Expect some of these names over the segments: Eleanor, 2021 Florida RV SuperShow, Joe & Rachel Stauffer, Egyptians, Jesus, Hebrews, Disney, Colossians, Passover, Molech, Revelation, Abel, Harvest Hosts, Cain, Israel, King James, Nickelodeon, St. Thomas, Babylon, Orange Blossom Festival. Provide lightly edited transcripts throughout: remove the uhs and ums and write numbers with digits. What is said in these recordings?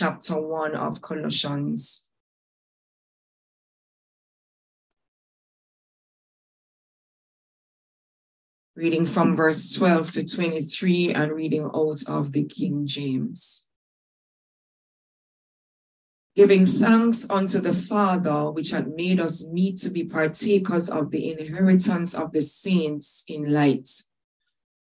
chapter 1 of Colossians. Reading from verse 12 to 23 and reading out of the King James. Giving thanks unto the Father, which had made us meet to be partakers of the inheritance of the saints in light,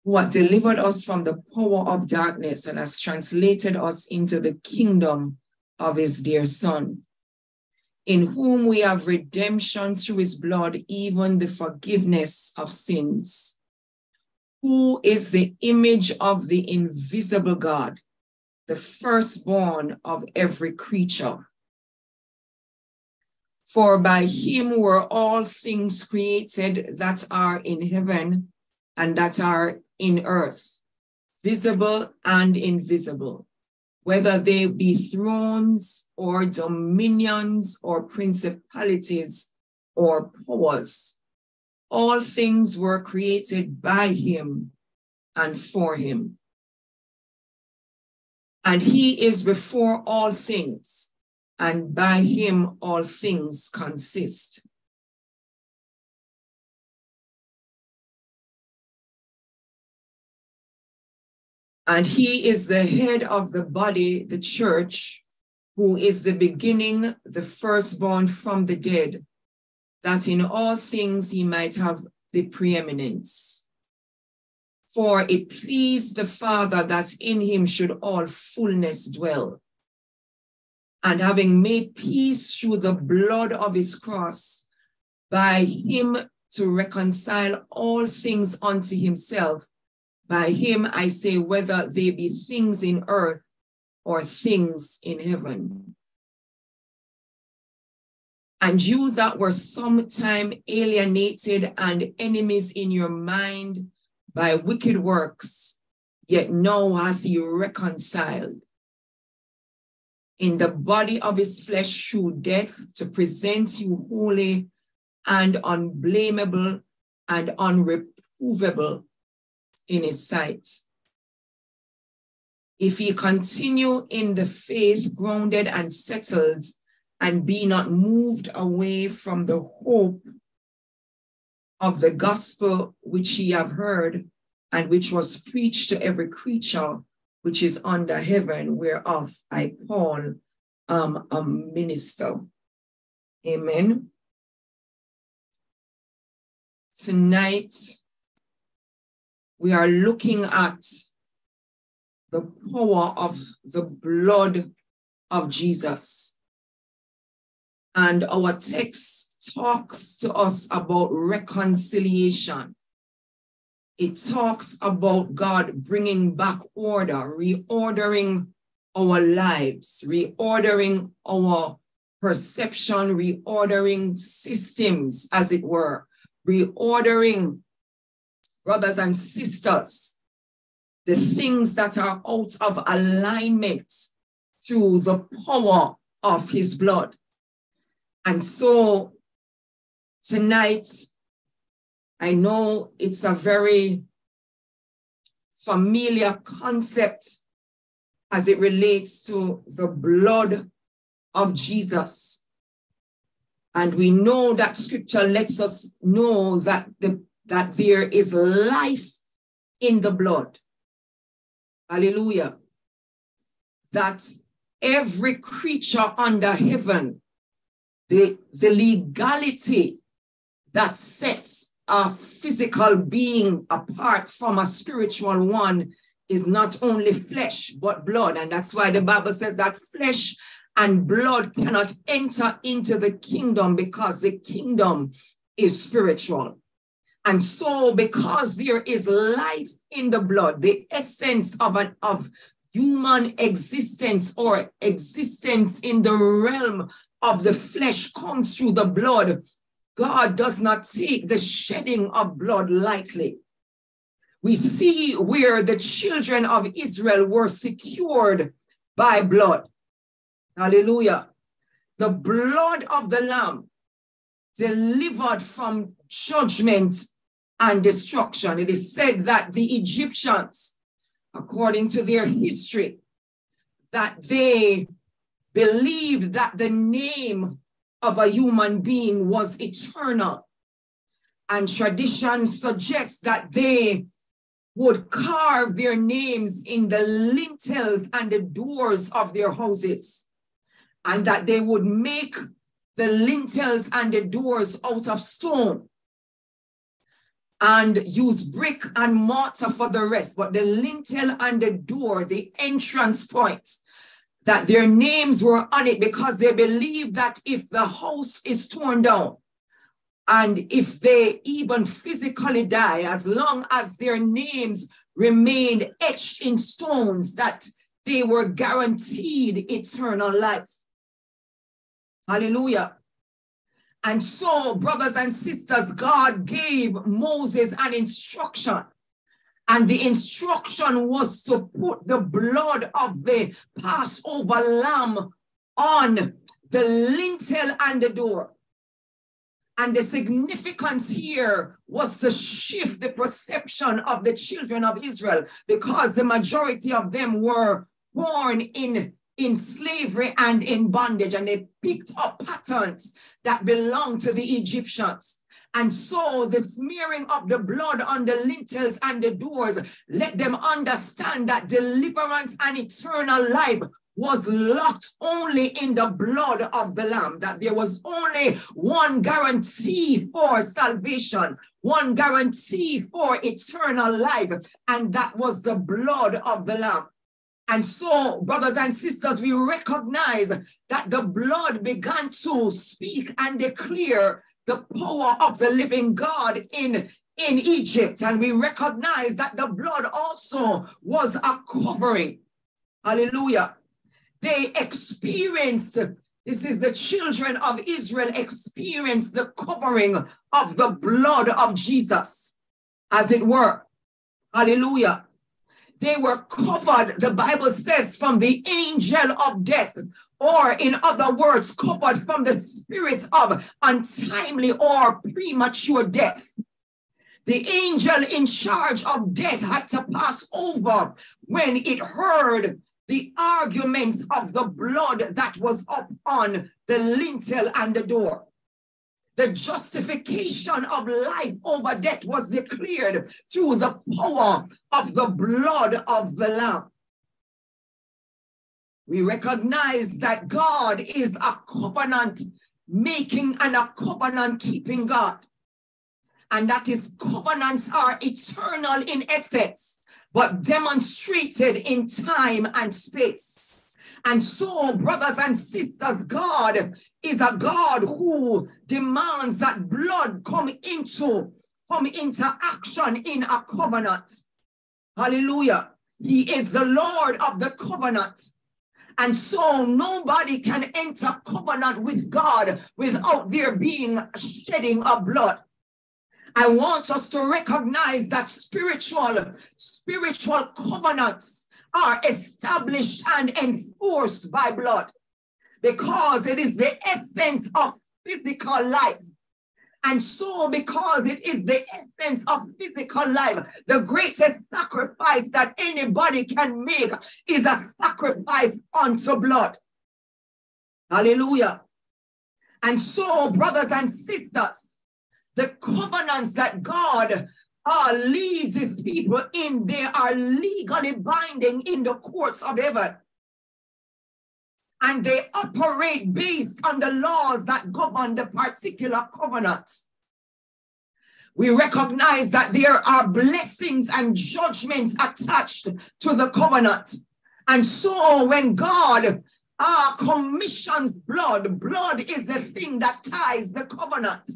who had delivered us from the power of darkness and has translated us into the kingdom of his dear Son, in whom we have redemption through his blood, even the forgiveness of sins, who is the image of the invisible God, the firstborn of every creature. For by him were all things created that are in heaven and that are in earth, visible and invisible, whether they be thrones or dominions or principalities or powers. All things were created by him and for him. And he is before all things, and by him all things consist. And he is the head of the body, the church, who is the beginning, the firstborn from the dead, that in all things he might have the preeminence. For it pleased the Father that in him should all fullness dwell. And having made peace through the blood of his cross, by him to reconcile all things unto himself, by him I say, whether they be things in earth or things in heaven. And you that were sometime alienated and enemies in your mind by wicked works, yet now hath he reconciled in the body of his flesh through death, to present you holy and unblameable and unreprovable in his sight. If he continue in the faith, grounded and settled, and be not moved away from the hope of the gospel which ye have heard, and which was preached to every creature which is under heaven, whereof I, Paul, am a minister. Amen. Tonight, we are looking at the power of the blood of Jesus. And our text talks to us about reconciliation. It talks about God bringing back order, reordering our lives, reordering our perception, reordering systems, as it were, reordering, brothers and sisters, the things that are out of alignment through the power of his blood. And so tonight, I know it's a very familiar concept as it relates to the blood of Jesus. And we know that scripture lets us know that there is life in the blood. Hallelujah. That every creature under heaven, the legality that sets a physical being apart from a spiritual one is not only flesh, but blood. And that's why the Bible says that flesh and blood cannot enter into the kingdom, because the kingdom is spiritual. And so because there is life in the blood, the essence of human existence or existence in the realm of the flesh comes through the blood. God does not take the shedding of blood lightly. We see where the children of Israel were secured by blood. Hallelujah. The blood of the Lamb delivered from judgment and destruction. It is said that the Egyptians, according to their history, that they believed that the name of a human being was eternal. And tradition suggests that they would carve their names in the lintels and the doors of their houses, and that they would make the lintels and the doors out of stone and use brick and mortar for the rest. But the lintel and the door, the entrance point, that their names were on it, because they believed that if the house is torn down, and if they even physically die, as long as their names remained etched in stones, that they were guaranteed eternal life. Hallelujah. And so, brothers and sisters, God gave Moses an instruction. And the instruction was to put the blood of the Passover lamb on the lintel and the door. And the significance here was to shift the perception of the children of Israel, because the majority of them were born in slavery and in bondage, and they picked up patterns that belonged to the Egyptians. And so the smearing of the blood on the lintels and the doors let them understand that deliverance and eternal life was locked only in the blood of the Lamb, that there was only one guarantee for salvation, one guarantee for eternal life, and that was the blood of the Lamb. And so, brothers and sisters, we recognize that the blood began to speak and declare the power of the living God in Egypt. And we recognize that the blood also was a covering. Hallelujah. They experienced, this is the children of Israel experienced the covering of the blood of Jesus, as it were. Hallelujah. They were covered, the Bible says, from the angel of death, or in other words, covered from the spirit of untimely or premature death. The angel in charge of death had to pass over when it heard the arguments of the blood that was up on the lintel and the door. The justification of life over death was declared through the power of the blood of the Lamb. We recognize that God is a covenant-making and a covenant-keeping God, and that his covenants are eternal in essence, but demonstrated in time and space. And so, brothers and sisters, God is a God who demands that blood come into action in a covenant. Hallelujah. He is the Lord of the covenant. And so nobody can enter covenant with God without there being a shedding of blood. I want us to recognize that spiritual covenants are established and enforced by blood, because it is the essence of physical life. And so because it is the essence of physical life, the greatest sacrifice that anybody can make is a sacrifice unto blood. Hallelujah. And so, brothers and sisters, the covenants that God leads his people in, they are legally binding in the courts of heaven. And they operate based on the laws that govern the particular covenant. We recognize that there are blessings and judgments attached to the covenant. And so when God commissions blood, blood is the thing that ties the covenant.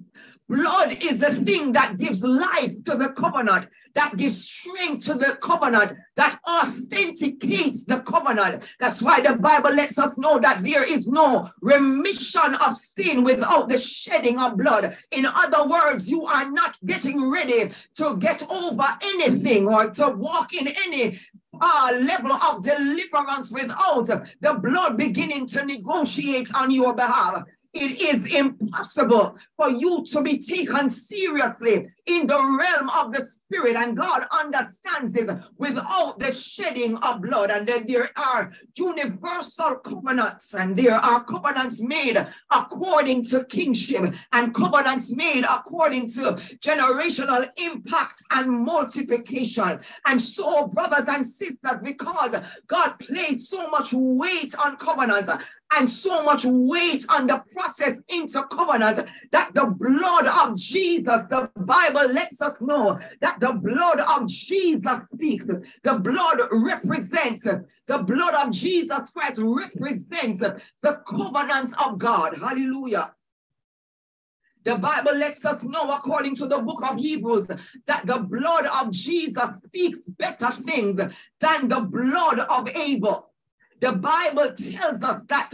Blood is the thing that gives life to the covenant, that gives strength to the covenant, that authenticates the covenant. That's why the Bible lets us know that there is no remission of sin without the shedding of blood. In other words, you are not getting ready to get over anything or to walk in any level of deliverance without the blood beginning to negotiate on your behalf. It is impossible for you to be taken seriously in the realm of the spirit, and God understands this, without the shedding of blood. And then there are universal covenants, and there are covenants made according to kingship, and covenants made according to generational impact and multiplication. And so, brothers and sisters, because God played so much weight on covenants and so much weight on the process into covenants, that the blood of Jesus, the Bible lets us know that the blood of Jesus speaks. The blood represents, the blood of Jesus Christ represents the covenants of God. Hallelujah. The Bible lets us know, according to the book of Hebrews, that the blood of Jesus speaks better things than the blood of Abel. The Bible tells us that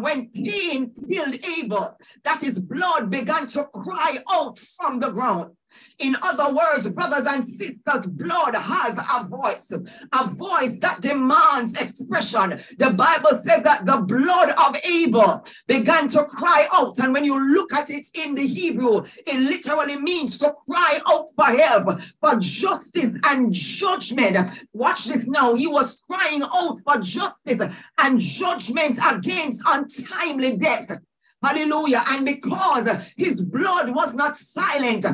when Cain killed Abel, that his blood began to cry out from the ground. In other words, brothers and sisters, blood has a voice that demands expression. The Bible says that the blood of Abel began to cry out. And when you look at it in the Hebrew, it literally means to cry out for help, for justice and judgment. Watch this now. He was crying out for justice and judgment against untimely death. Hallelujah. And because his blood was not silent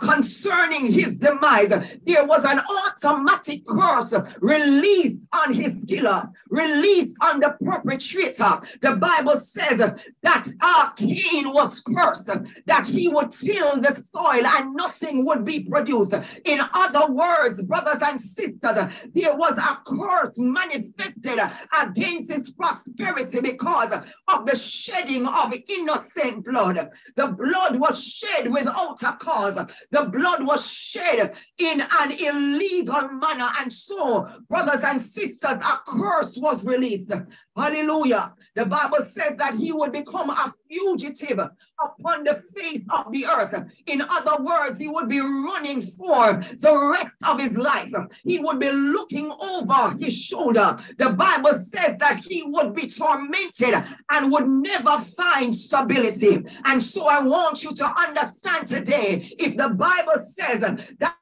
concerning his demise, there was an automatic curse released on his killer, released on the perpetrator. The Bible says that Cain was cursed, that he would till the soil and nothing would be produced. In other words, brothers and sisters, there was a curse manifested against his prosperity because of the shedding of innocent blood. The blood was shed without a cause. The blood was shed in an illegal manner. And so, brothers and sisters, a curse was released. Hallelujah. The Bible says that he would become a fugitive upon the face of the earth. In other words, he would be running for the rest of his life. He would be looking over his shoulder. The Bible says that he would be tormented and would never find stability. And so I want you to understand today, if the Bible says that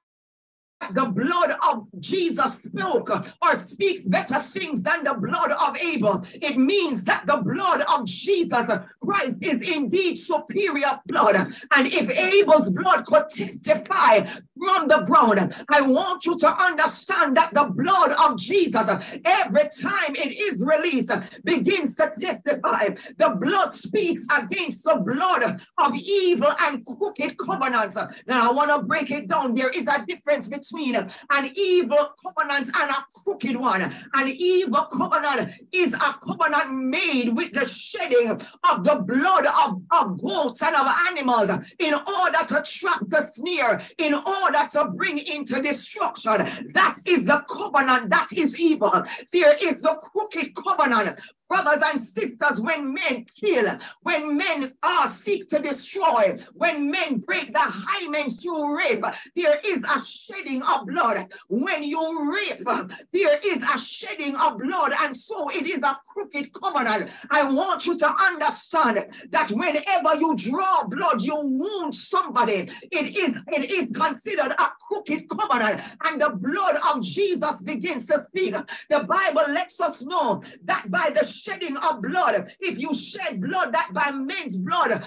the blood of Jesus spoke or speaks better things than the blood of Abel, it means that the blood of Jesus Christ is indeed superior blood. And if Abel's blood could testify from the ground, I want you to understand that the blood of Jesus, every time it is released, begins to testify. The blood speaks against the blood of evil and crooked covenants. Now I want to break it down. There is a difference between an evil covenant and a crooked one. An evil covenant is a covenant made with the shedding of the blood of goats and of animals in order to trap the snare, in order to bring into destruction. That is the covenant that is evil. There is the crooked covenant. Brothers and sisters, when men kill, when men seek to destroy, when men break the hymen through rape, there is a shedding of blood. When you rape, there is a shedding of blood, and so it is a crooked covenant. I want you to understand that whenever you draw blood, you wound somebody. It is considered a crooked covenant, and the blood of Jesus begins to speak. The Bible lets us know that by the shedding of blood, if you shed blood, that by men's blood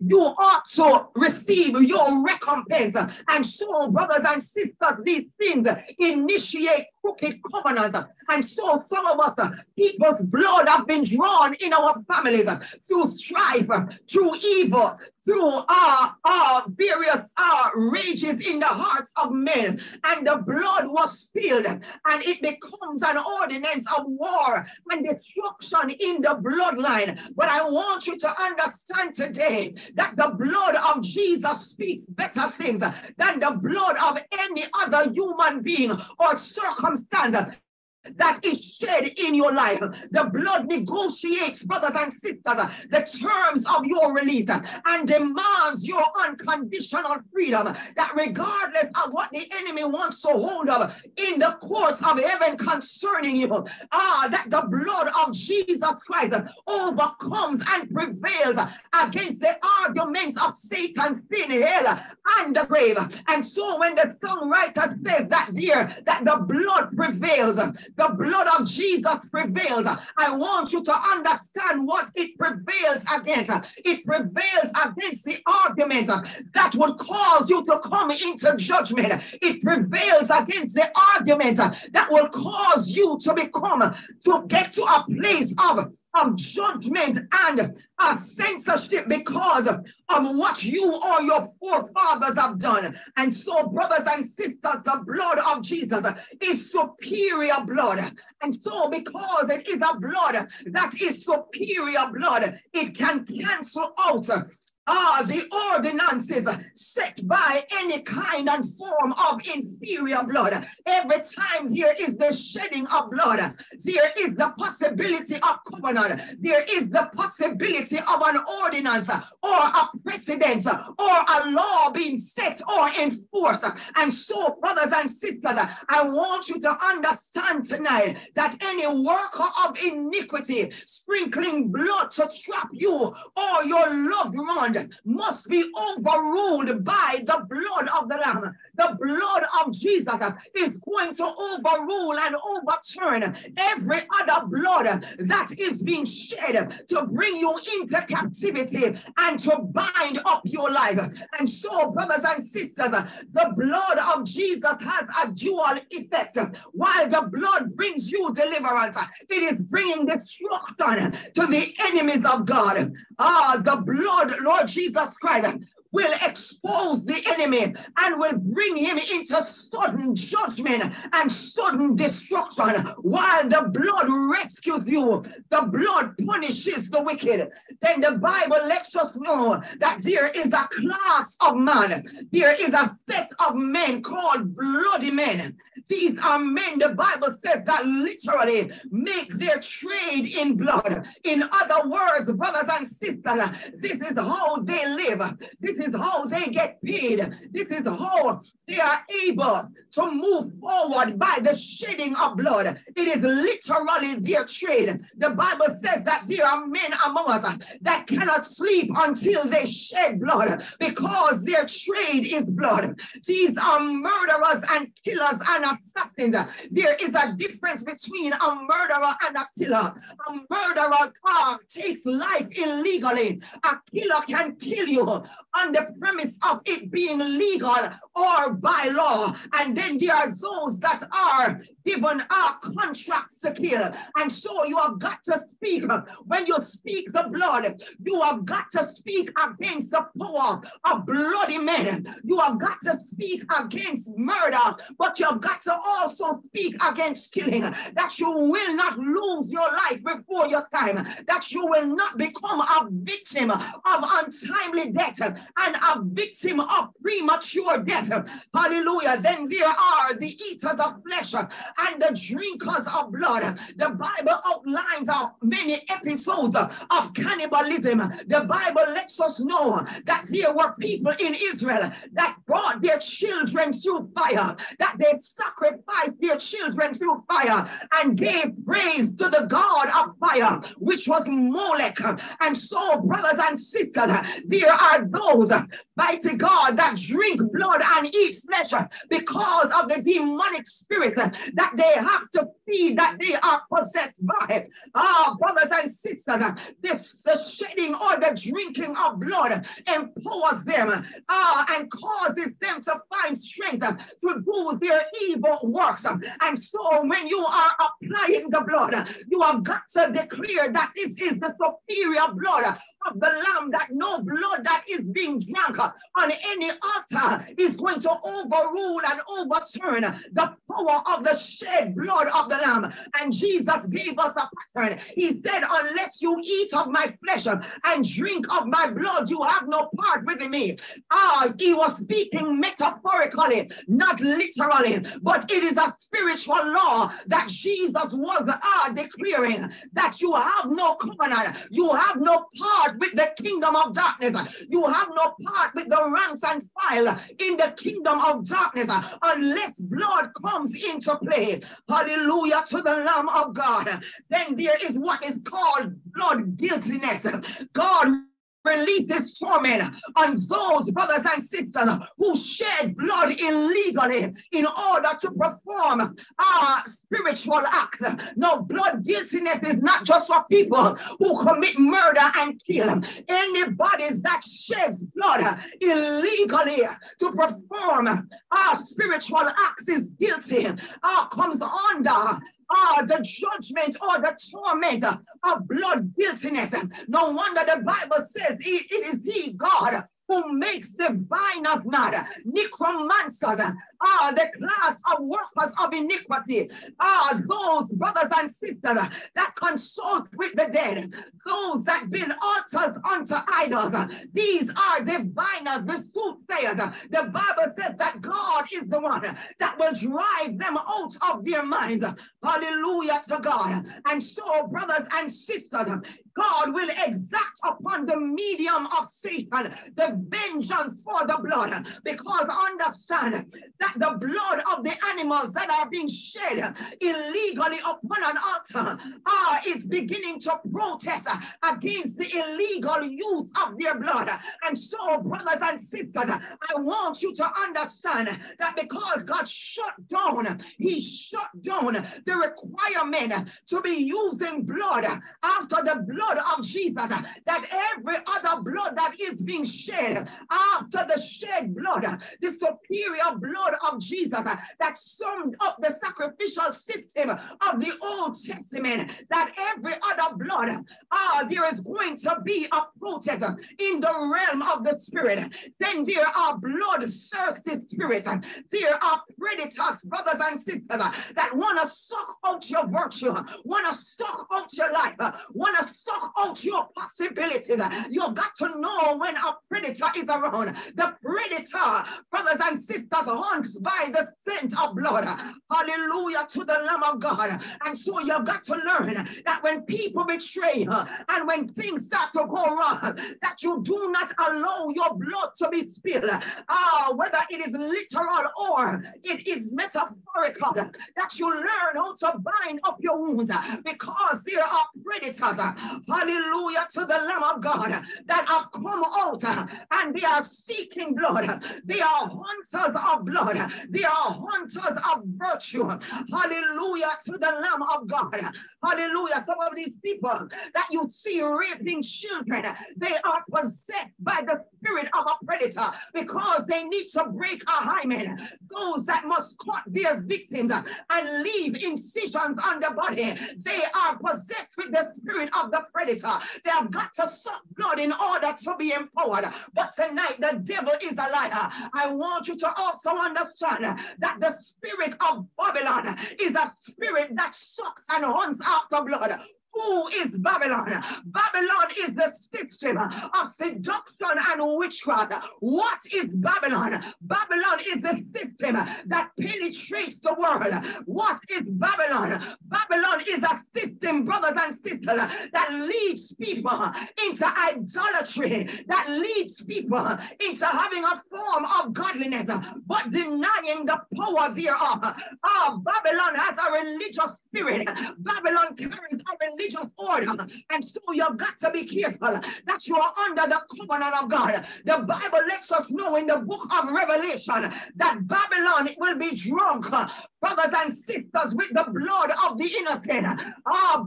you ought to receive your recompense. And so, brothers and sisters, these things initiate crooked covenants. And so some of us, people's blood have been drawn in our families through strife, through evil, through various rages in the hearts of men. And the blood was spilled, and it becomes an ordinance of war and destruction in the bloodline. But I want you to understand today that the blood of Jesus speaks better things than the blood of any other human being or circumstance that is shed in your life. The blood negotiates, brothers and sisters, the terms of your release and demands your unconditional freedom, that regardless of what the enemy wants to hold of in the courts of heaven concerning you, that the blood of Jesus Christ overcomes and prevails against the arguments of Satan, sin, hell, and the grave. And so when the songwriter says that there, that the blood prevails, the blood of Jesus prevails, I want you to understand what it prevails against. It prevails against the arguments that would cause you to come into judgment. It prevails against the arguments that will cause you to get to a place of judgment and a censorship because of what you or your forefathers have done. And so, brothers and sisters, the blood of Jesus is superior blood. And so, because it is a blood that is superior blood, it can cancel out the ordinances set by any kind and form of inferior blood. Every time there is the shedding of blood, there is the possibility of covenant. There is the possibility of an ordinance or a precedent or a law being set or enforced. And so, brothers and sisters, I want you to understand tonight that any worker of iniquity sprinkling blood to trap you or your loved one must be overruled by the blood of the Lamb. The blood of Jesus is going to overrule and overturn every other blood that is being shed to bring you into captivity and to bind up your life. And so, brothers and sisters, the blood of Jesus has a dual effect. While the blood brings you deliverance, it is bringing destruction to the enemies of God. The blood, Lord Jesus Christ, will expose the enemy and will bring him into sudden judgment and sudden destruction. While the blood rescues you, the blood punishes the wicked. Then the Bible lets us know that there is a class of man, there is a set of men called bloody men. These are men, the Bible says, that literally make their trade in blood. In other words, brothers and sisters, this is how they live. This is how they get paid. This is how they are able to move forward by the shedding of blood. It is literally their trade. The Bible says that there are men among us that cannot sleep until they shed blood because their trade is blood. These are murderers and killers and assassins. There is a difference between a murderer and a killer. A murderer takes life illegally. A killer can kill you on the premise of it being legal or by law. And then there are those that are given our contracts to kill. And so you have got to speak. When you speak the blood, you have got to speak against the power of bloody men. You have got to speak against murder, but you have got to also speak against killing. That you will not lose your life before your time. That you will not become a victim of untimely death and a victim of premature death. Hallelujah. Then there are the eaters of flesh and the drinkers of blood. The Bible outlines many episodes of cannibalism. The Bible lets us know that there were people in Israel that brought their children through fire, that they sacrificed their children through fire and gave praise to the God of fire, which was Molech. And so, brothers and sisters, there are those, mighty God, that drink blood and eat flesh because of the demonic spirits that they have to feed, that they are possessed by. Brothers and sisters, the shedding or the drinking of blood empowers them and causes them to find strength to do their evil works. And so when you are applying the blood, you have got to declare that this is the superior blood of the Lamb, that no blood that is being drunk on any altar is going to overrule and overturn the power of the shed blood of the lamb. And Jesus gave us a pattern. He said, unless you eat of my flesh and drink of my blood, you have no part with me. He was speaking metaphorically, not literally, but it is a spiritual law that Jesus was declaring, that you have no covenant, you have no part with the kingdom of darkness, you have no part with the ranks and file in the kingdom of darkness unless blood comes into play. Hallelujah to the Lamb of God. Then there is what is called blood guiltiness. God releases torment on those brothers and sisters who shed blood illegally in order to perform our spiritual acts. Now, blood guiltiness is not just for people who commit murder and kill. Anybody that sheds blood illegally to perform our spiritual acts is guilty. Comes under the judgment or the torment of blood guiltiness. No wonder the Bible says, it is he, God, who makes diviners mad, necromancers, the class of workers of iniquity, those brothers and sisters that consult with the dead, those that build altars unto idols. These are diviners, the soothsayers. The Bible says that God is the one that will drive them out of their minds. Hallelujah to God. And so, brothers and sisters, God will exact upon the medium of Satan the vengeance for the blood, because understand that the blood of the animals that are being shed illegally upon an altar is beginning to protest against the illegal use of their blood. And so, brothers and sisters, I want you to understand that because God shut down, he shut down the requirement to be using blood after the blood of Jesus, that every other blood that is being shed after the shed blood, the superior blood of Jesus that summed up the sacrificial system of the Old Testament, that every other blood, there is going to be a protest in the realm of the spirit. Then there are blood-thirsty spirits. There are predators, brothers and sisters, that want to suck out your virtue, want to suck out your life, want to suck out your possibilities. You've got to know when a predator is around. The predator, brothers and sisters, hunts by the scent of blood. Hallelujah to the Lamb of God. And so you've got to learn that when people betray you and when things start to go wrong, that you do not allow your blood to be spilled. Whether it is literal or it is metaphorical, that you learn how to bind up your wounds, because there are predators. Hallelujah to the Lamb of God that have come out and they are seeking blood. They are hunters of blood. They are hunters of virtue. Hallelujah to the Lamb of God. Hallelujah. Some of these people that you see raping children, they are possessed by the spirit of a predator, because they need to break a hymen. Those that must cut their victims and leave incisions on the body, they are possessed with the spirit of the predator. They have got to suck blood in order to be empowered. But tonight, the devil is a liar. I want you to also understand that the spirit of Babylon is a spirit that sucks and hunts after blood. Who is Babylon? Babylon is the system of seduction and witchcraft. What is Babylon? Babylon is the system that penetrates the world. What is Babylon? Babylon is a system, brothers and sisters, that leads people into idolatry, that leads people into having a form of godliness, but denying the power thereof. Babylon has a religious spirit. Babylon carries a religious order, and so you've got to be careful that you are under the covenant of God. The Bible lets us know in the book of Revelation that Babylon will be drunk, brothers and sisters, with the blood of the innocent.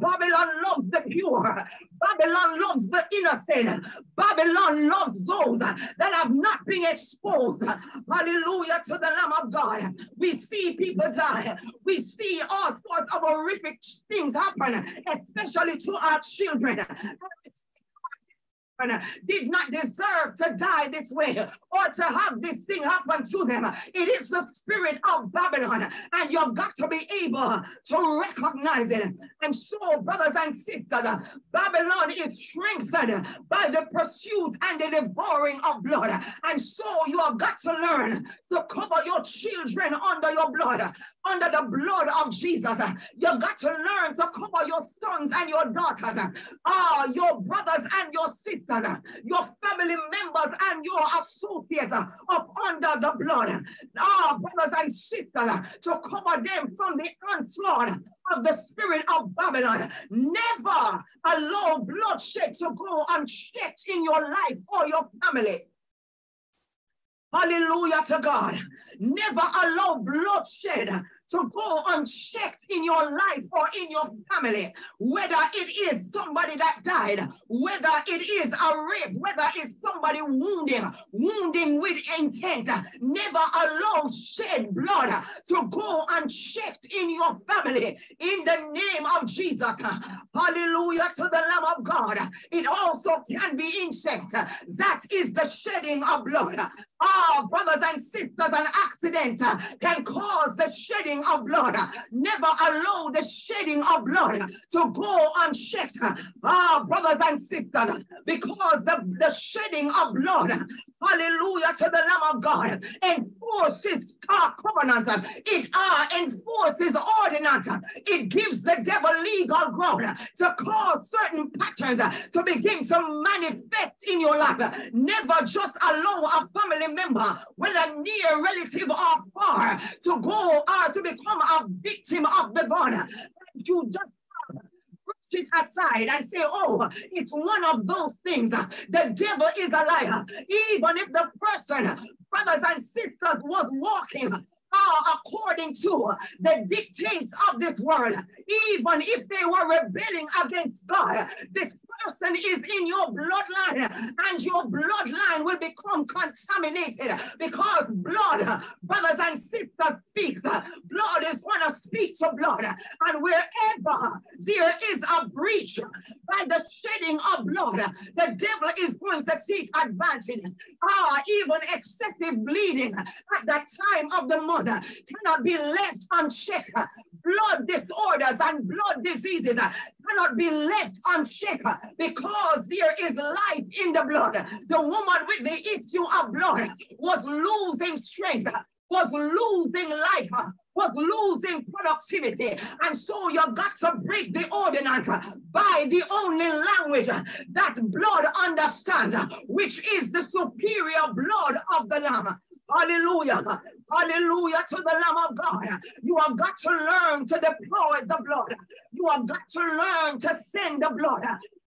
Babylon loves the pure. Babylon loves the innocent. Babylon loves those that have not been exposed. Hallelujah to the Lamb of God. We see people die. We see all sorts of horrific things happen, especially to our children. children did not deserve to die this way or to have this thing happen to them. It is the spirit of Babylon, and you've got to be able to recognize it. And so, brothers and sisters, Babylon is strengthened by the pursuit and the devouring of blood. And so you have got to learn to cover your children under your blood, under the blood of Jesus. You've got to learn to cover your sons and your daughters, your brothers and your sisters, your family members and your associates up under the blood. Brothers and sisters, to cover them from the onslaught of the spirit of Babylon. Never allow bloodshed to go unchecked in your life or your family. Hallelujah to God. Never allow bloodshed to go unchecked in your life or in your family, whether it is somebody that died, whether it is a rape, whether it's somebody wounding with intent. Never allow shed blood to go unchecked in your family, in the name of Jesus. Hallelujah to the Lamb of God. It also can be insects. That is the shedding of blood. Our brothers and sisters, an accident can cause the shedding of blood. Never allow the shedding of blood to go unchecked, brothers and sisters, because the shedding of blood, hallelujah to the Lamb of God, enforces covenants. It enforces ordinance. It gives the devil legal ground to cause certain patterns to begin to manifest in your life. Never just allow a family member, whether near relative or far, to go to become a victim of the gun. You just it aside and say, oh, it's one of those things. The devil is a liar. Even if the person, brothers and sisters, was walking according to the dictates of this world, even if they were rebelling against God, this person is in your bloodline, and your bloodline will become contaminated, because blood, brothers and sisters, speaks. Blood is going to speak to blood, and wherever there is a breach by the shedding of blood, the devil is going to take advantage. Even excessive bleeding at the time of the mother cannot be left unchecked. Blood disorders and blood diseases cannot be left unchecked, because there is life in the blood. The woman with the issue of blood was losing strength, was losing life, was losing productivity. And so you've got to break the ordinance by the only language that blood understands, which is the superior blood of the Lamb. Hallelujah. Hallelujah to the Lamb of God. You have got to learn to deploy the blood. You have got to learn to send the blood.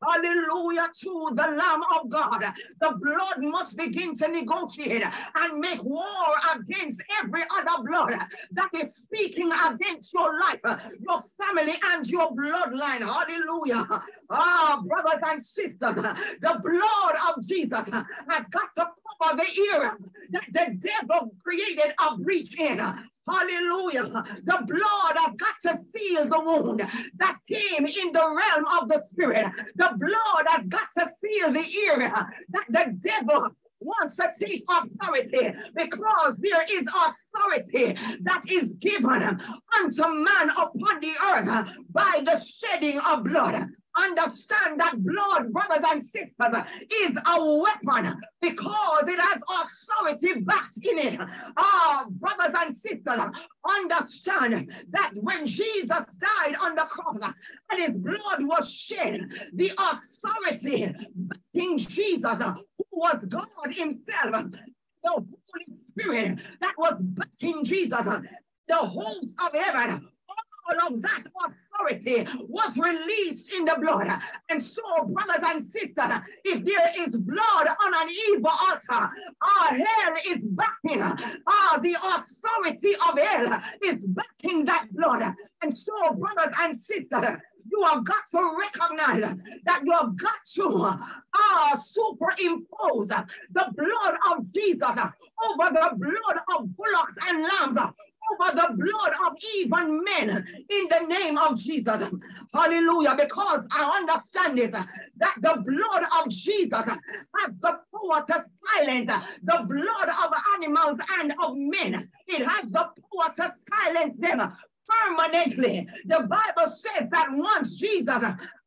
Hallelujah to the Lamb of God. The blood must begin to negotiate and make war against every other blood that is speaking against your life, your family, and your bloodline. Hallelujah. Brothers and sisters, the blood of Jesus has got to cover the era that the devil created a breach in. Hallelujah. The blood has got to seal the wound that came in the realm of the spirit. The blood has got to seal the area that the devil wants to take authority, because there is authority that is given unto man upon the earth by the shedding of blood. Understand that blood, brothers and sisters, is a weapon, because it has authority backed in it. Brothers and sisters, understand that when Jesus died on the cross and his blood was shed, the authority backing Jesus, who was God himself, the Holy Spirit that was backing Jesus, the host of heaven, all of that authority was released in the blood. And so, brothers and sisters, if there is blood on an evil altar, hell is backing. The authority of hell is backing that blood. And so, brothers and sisters, you have got to recognize that you have got to superimpose the blood of Jesus over the blood of bullocks and lambs, over the blood of even men in the name of Jesus. Hallelujah. Because I understand it, that the blood of Jesus has the power to silence the blood of animals and of men. It has the power to silence them permanently. The Bible says that once Jesus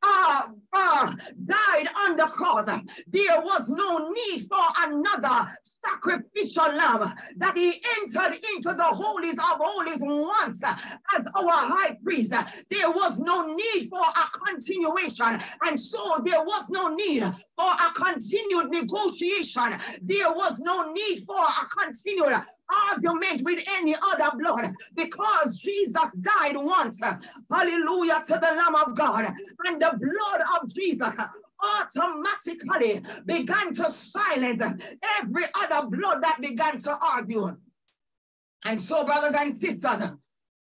died on the cross, there was no need for another sacrificial lamb, that he entered into the holies of holies once as our high priest. There was no need for a continuation, and so there was no need for a continued negotiation. There was no need for a continued argument with any other blood, because Jesus died once. Hallelujah to the Lamb of God. And the blood of Jesus automatically began to silence every other blood that began to argue. And so, brothers and sisters,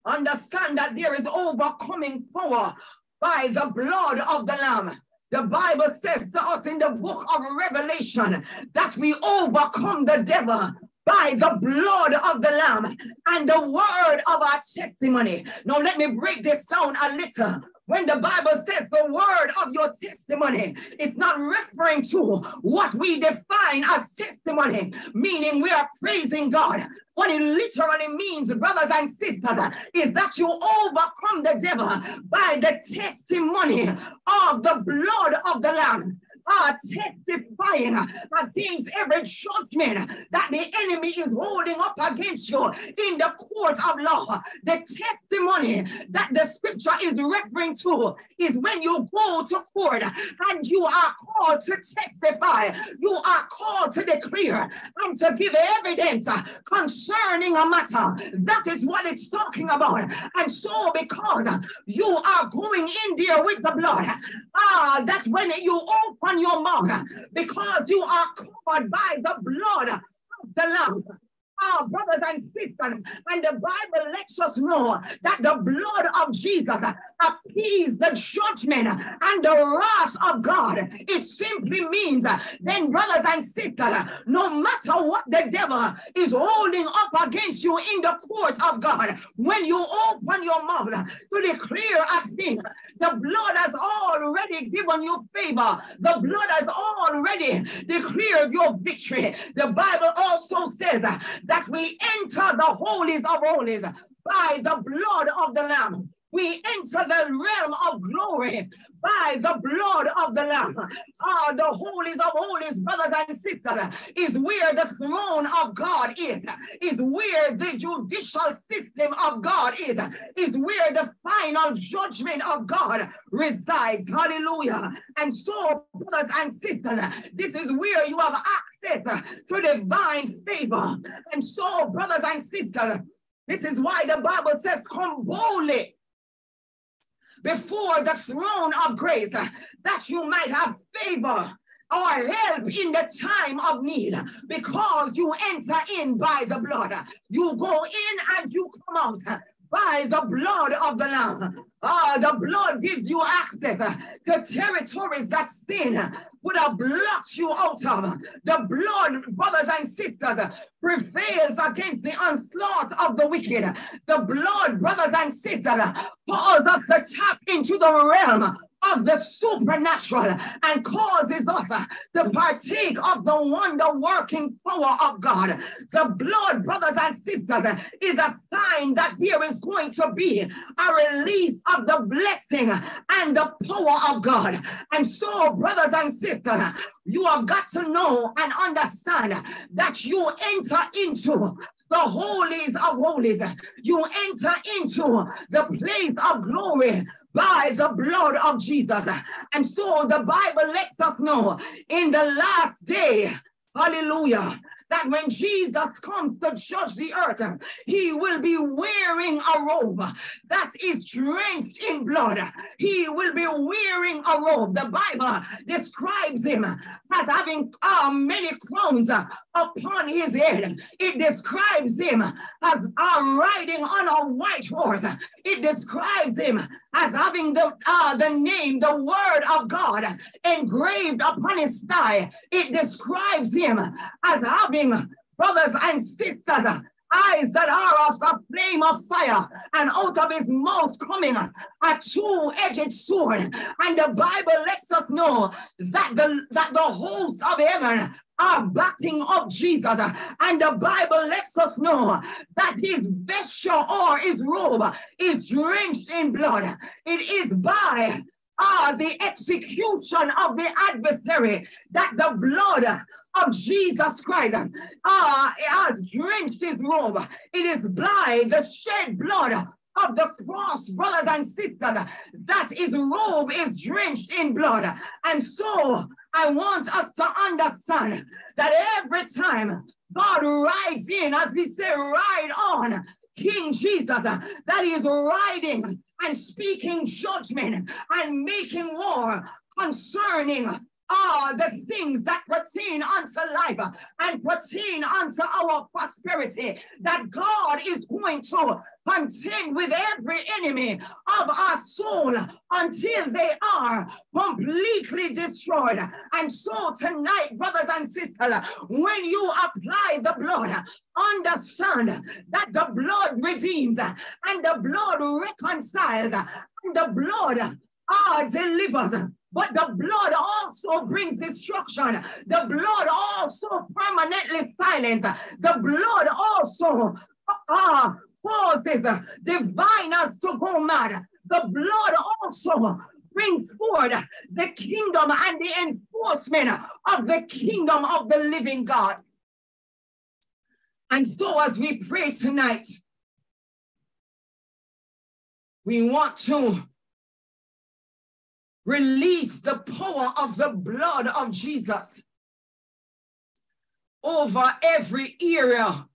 understand that there is overcoming power by the blood of the Lamb. The Bible says to us in the book of Revelation that we overcome the devil by the blood of the Lamb and the word of our testimony. Now, let me break this down a little. When the Bible says the word of your testimony, it's not referring to what we define as testimony, meaning we are praising God. What it literally means, brothers and sisters, is that you overcome the devil by the testimony of the blood of the Lamb, are testifying against every judgment that the enemy is holding up against you in the court of law. The testimony that the scripture is referring to is when you go to court and you are called to testify, you are called to declare and to give evidence concerning a matter. That is what it's talking about. And so, because you are going in there with the blood, that when you open your mouth, because you are covered by the blood of the Lamb. Our brothers and sisters, and the Bible lets us know that the blood of Jesus appeased the judgment and the wrath of God. It simply means, then, brothers and sisters, no matter what the devil is holding up against you in the court of God, when you open your mouth to declare a thing, the blood has already given you favor. The blood has already declared your victory. The Bible also says that we enter the holies of holies by the blood of the Lamb. We enter the realm of glory by the blood of the Lamb. The holies of holies, brothers and sisters, is where the throne of God is where the judicial system of God is where the final judgment of God resides. Hallelujah. And so, brothers and sisters, this is where you have access to divine favor. And so, brothers and sisters, this is why the Bible says, come boldly before the throne of grace, that you might have favor or help in the time of need, because you enter in by the blood. You go in and you come out by the blood of the Lamb. The blood gives you access to territories that sin would have blocked you out of. The blood, brothers and sisters, prevails against the onslaught of the wicked. The blood, brothers and sisters, calls us to tap into the realm of the supernatural and causes us to partake of the wonder-working power of God. The blood, brothers and sisters, is a sign that there is going to be a release of the blessing and the power of God. And so, brothers and sisters, you have got to know and understand that you enter into the holies of holies. You enter into the place of glory by the blood of Jesus. And so the Bible lets us know in the last day, hallelujah, that when Jesus comes to judge the earth, he will be wearing a robe that is drenched in blood. He will be wearing a robe. The Bible describes him as having many crowns upon his head. It describes him as riding on a white horse. It describes him as having the name, the word of God engraved upon his thigh. It describes him as having, brothers and sisters, eyes that are of a flame of fire, and out of his mouth coming a two-edged sword. And the Bible lets us know that the hosts of heaven are backing up Jesus. And the Bible lets us know that his vesture or his robe is drenched in blood. It is by the execution of the adversary that the blood of Jesus Christ has drenched his robe. It is by the shed blood of the cross, brothers and sisters, that his robe is drenched in blood. And so I want us to understand that every time God rides in, as we say, ride on King Jesus, that he is riding and speaking judgment and making war concerning all the things that pertain unto life and pertain unto our prosperity, that God is going to contend with every enemy of our soul until they are completely destroyed. And so tonight, brothers and sisters, when you apply the blood, understand that the blood redeems and the blood reconciles and the blood delivers. But the blood also brings destruction. The blood also permanently silences. The blood also causes diviners to go mad. The blood also brings forth the kingdom and the enforcement of the kingdom of the living God. And so as we pray tonight, we want to release the power of the blood of Jesus over every area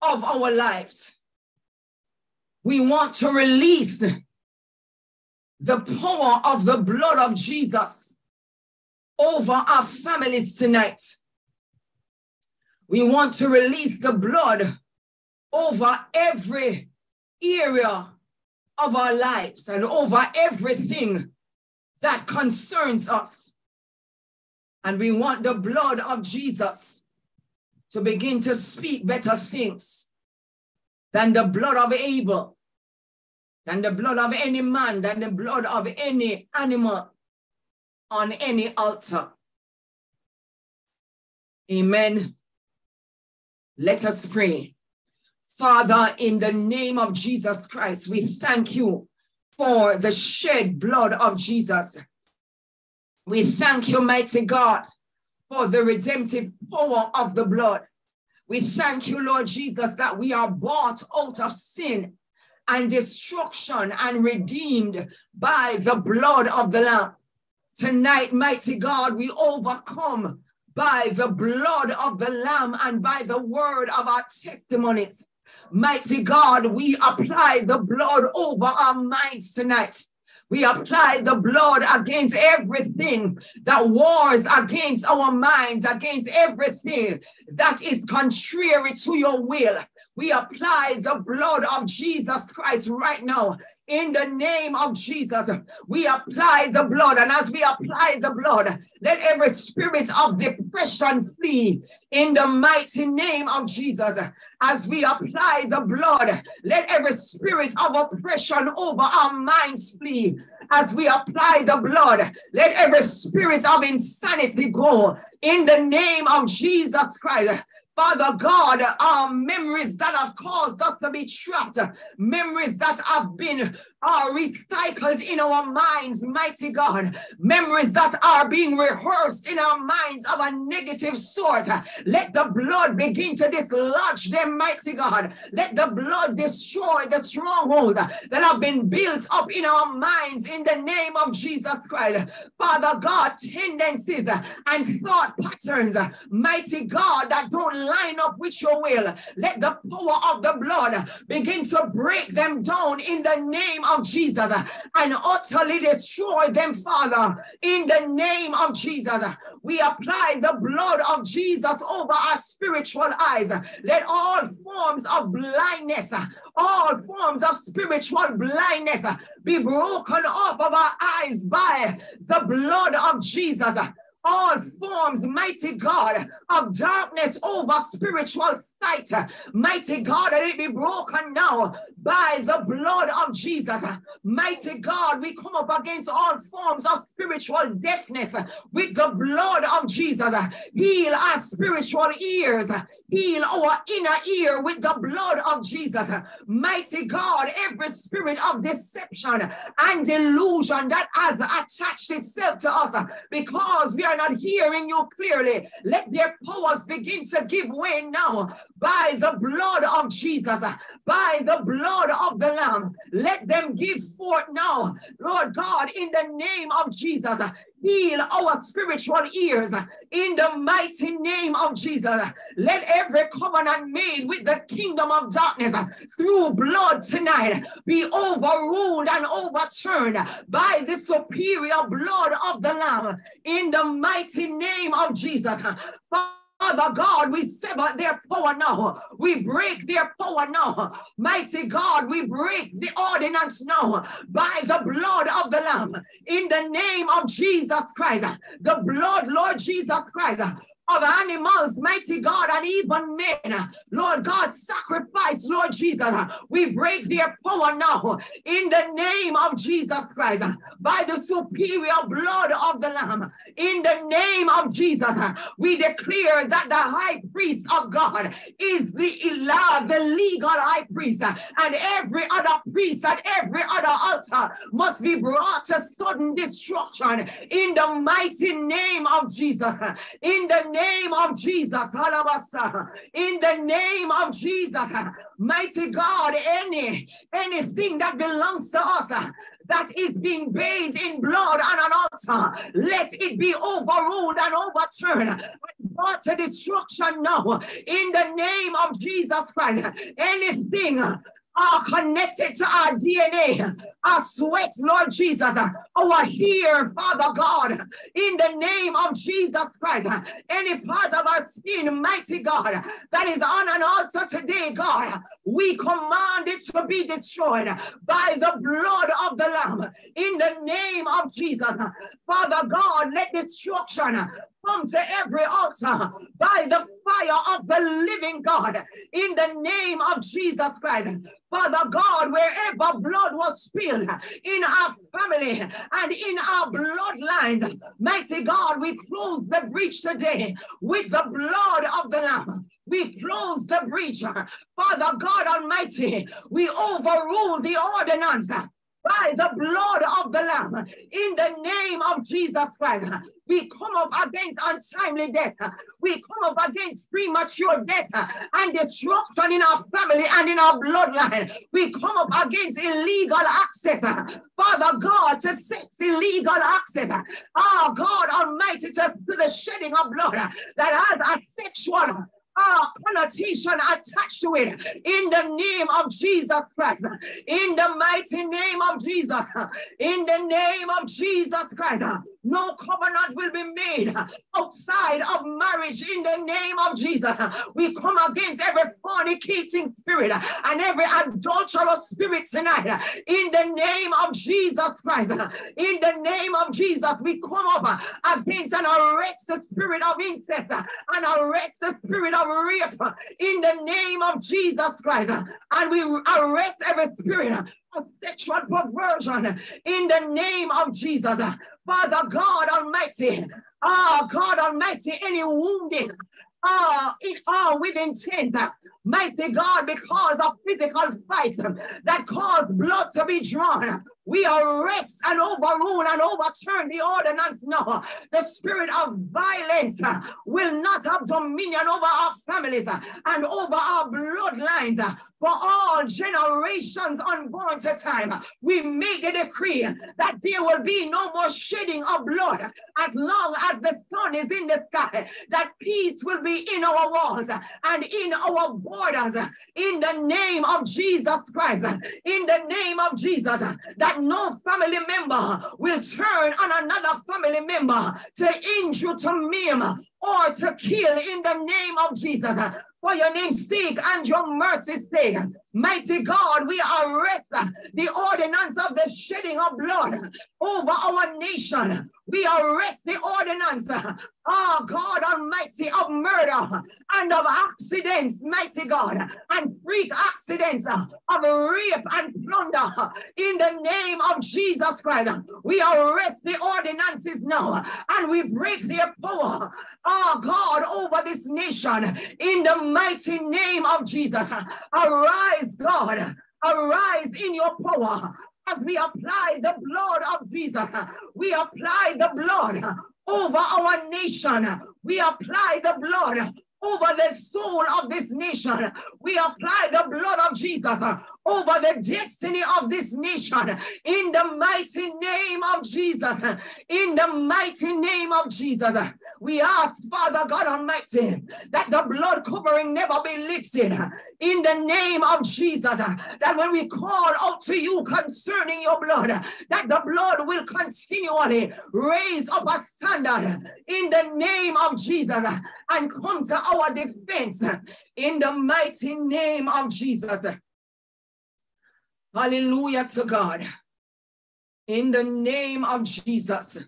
of our lives. We want to release the power of the blood of Jesus over our families tonight. We want to release the blood over every area of our lives and over everything that concerns us. And we want the blood of Jesus to begin to speak better things than the blood of Abel, than the blood of any man, than the blood of any animal on any altar. Amen. Let us pray. Father, in the name of Jesus Christ, we thank you for the shed blood of Jesus. We thank you, mighty God, for the redemptive power of the blood. We thank you, Lord Jesus, that we are bought out of sin and destruction and redeemed by the blood of the Lamb. Tonight, mighty God, we overcome by the blood of the Lamb and by the word of our testimonies. Mighty God, we apply the blood over our minds tonight. We apply the blood against everything that wars against our minds, against everything that is contrary to your will. We apply the blood of Jesus Christ right now. In the name of Jesus, we apply the blood. And as we apply the blood, let every spirit of depression flee in the mighty name of Jesus. As we apply the blood, let every spirit of oppression over our minds flee. As we apply the blood, let every spirit of insanity go in the name of Jesus Christ. Father God, our memories that have caused us to be trapped, memories that have been recycled in our minds, mighty God, memories that are being rehearsed in our minds of a negative sort, let the blood begin to dislodge them, mighty God. Let the blood destroy the stronghold that have been built up in our minds in the name of Jesus Christ. Father God, tendencies and thought patterns, mighty God, that don't line up with your will, let the power of the blood begin to break them down in the name of Jesus and utterly destroy them, Father, in the name of Jesus. We apply the blood of Jesus over our spiritual eyes. Let all forms of blindness, all forms of spiritual blindness be broken off of our eyes by the blood of Jesus. All forms, mighty God, of darkness over spiritual sight. Mighty God, let it be broken now by the blood of Jesus. Mighty God, we come up against all forms of spiritual deafness with the blood of Jesus. Heal our spiritual ears. Heal our inner ear with the blood of Jesus. Mighty God, every spirit of deception and delusion that has attached itself to us because we are not hearing you clearly, let their powers begin to give way now by the blood of Jesus, by the blood of the Lamb. Let them give forth now, Lord God, in the name of Jesus. Heal our spiritual ears in the mighty name of Jesus. Let every covenant made with the kingdom of darkness through blood tonight be overruled and overturned by the superior blood of the Lamb in the mighty name of Jesus. Father God, we sever their power now. We break their power now. Mighty God, we break the ordinance now by the blood of the Lamb. In the name of Jesus Christ, the blood, Lord Jesus Christ, of animals, mighty God, and even men, Lord God, sacrifice, Lord Jesus. We break their power now in the name of Jesus Christ by the superior blood of the Lamb. In the name of Jesus, we declare that the high priest of God is the legal high priest, and every other priest and every other altar must be brought to sudden destruction in the mighty name of Jesus. In the name of Jesus, in the name of Jesus, mighty God, anything that belongs to us that is being bathed in blood on an altar, let it be overruled and overturned, brought to destruction now, in the name of Jesus Christ. Anything are connected to our DNA, our sweat, Lord Jesus, our hair, Father God, in the name of Jesus Christ, any part of our skin, mighty God, that is on an altar today, God, we command it to be destroyed by the blood of the Lamb, in the name of Jesus. Father God, let destruction come to every altar by the fire of the living God, in the name of Jesus Christ. Father God, wherever blood was spilled in our family and in our bloodlines, mighty God, we close the breach today with the blood of the Lamb. We close the breach. Father God Almighty, we overrule the ordinance by the blood of the Lamb, in the name of Jesus Christ. We come up against untimely death. We come up against premature death and destruction in our family and in our bloodline. We come up against illegal access, Father God, to sex, illegal access, our God Almighty, to the shedding of blood that has a sexual connotation attached to it, in the name of Jesus Christ, in the mighty name of Jesus, in the name of Jesus Christ. No covenant will be made outside of marriage, in the name of Jesus. We come against every fornicating spirit and every adulterous spirit tonight, in the name of Jesus Christ. In the name of Jesus, we come up against and arrest the spirit of incest and arrest the spirit of rape, in the name of Jesus Christ. And we arrest every spirit of sexual perversion, in the name of Jesus. Father God Almighty, God Almighty, any wounding, with intent, mighty God, because of physical fights that cause blood to be drawn, we arrest and overrule and overturn the ordinance now. The spirit of violence will not have dominion over our families and over our bloodlines for all generations unborn to time. We make a decree that there will be no more shedding of blood as long as the sun is in the sky, that peace will be in our walls and in our borders, in the name of Jesus Christ, in the name of Jesus, that no family member will turn on another family member to injure, to maim, or to kill, in the name of Jesus. For your name's sake and your mercy's sake, mighty God, we arrest the ordinance of the shedding of blood over our nation. We arrest the ordinance, God Almighty, of of murder and of accidents, mighty God, and freak accidents of rape and plunder. In the name of Jesus Christ, we arrest the ordinances now and we break their power, oh God, over this nation. In the mighty name of Jesus, arise, God, arise in your power. As we apply the blood of Jesus, we apply the blood over our nation. We apply the blood over the soul of this nation. We apply the blood of Jesus over the destiny of this nation. In the mighty name of Jesus, in the mighty name of Jesus, we ask, Father God Almighty, that the blood covering never be lifted. In the name of Jesus, that when we call out to you concerning your blood, that the blood will continually raise up a standard in the name of Jesus and come to our defense in the mighty name of Jesus. Hallelujah to God. In the name of Jesus.